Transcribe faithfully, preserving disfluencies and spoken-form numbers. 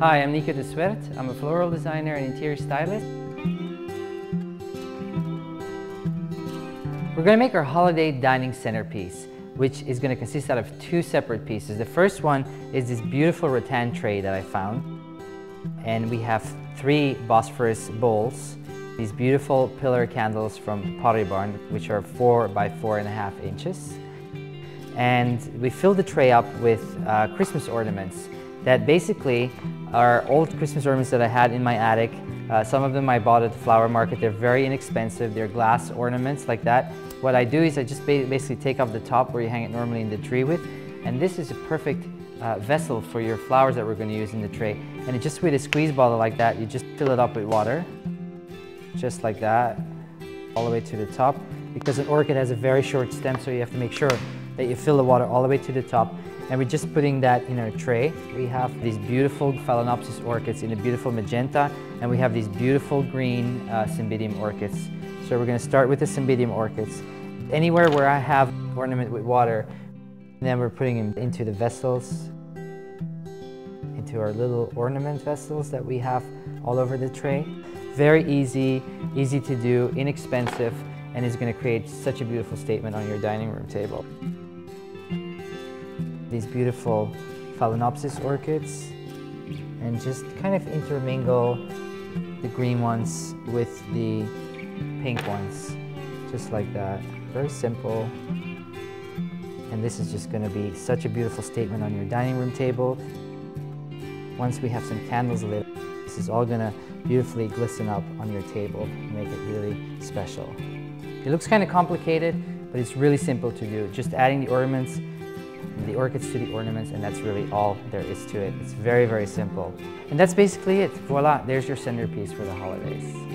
Hi, I'm Nico de Swert. I'm a floral designer and interior stylist. We're going to make our holiday dining centerpiece, which is going to consist out of two separate pieces. The first one is this beautiful rattan tray that I found. And we have three Bosphorus bowls, these beautiful pillar candles from Pottery Barn, which are four by four and a half inches. And we filled the tray up with uh, Christmas ornaments that basically are old Christmas ornaments that I had in my attic. Uh, some of them I bought at the flower market. They're very inexpensive. They're glass ornaments like that. What I do is I just ba basically take off the top where you hang it normally in the tree with, and this is a perfect uh, vessel for your flowers that we're going to use in the tray. And it just with a squeeze bottle like that, you just fill it up with water, just like that, all the way to the top. Because an orchid has a very short stem, so you have to make sure that you fill the water all the way to the top. And we're just putting that in our tray. We have these beautiful Phalaenopsis orchids in a beautiful magenta, and we have these beautiful green uh, Cymbidium orchids. So we're going to start with the Cymbidium orchids. Anywhere where I have ornament with water, then we're putting them into the vessels, into our little ornament vessels that we have all over the tray. Very easy, easy to do, inexpensive, and is going to create such a beautiful statement on your dining room table. These beautiful Phalaenopsis orchids, and just kind of intermingle the green ones with the pink ones, just like that. Very simple. And this is just going to be such a beautiful statement on your dining room table. Once we have some candles lit, this is all going to beautifully glisten up on your table and make it really special. It looks kind of complicated, but it's really simple to do. Just adding the ornaments, the orchids to the ornaments, and that's really all there is to it. It's very, very simple. And that's basically it. Voila, there's your centerpiece for the holidays.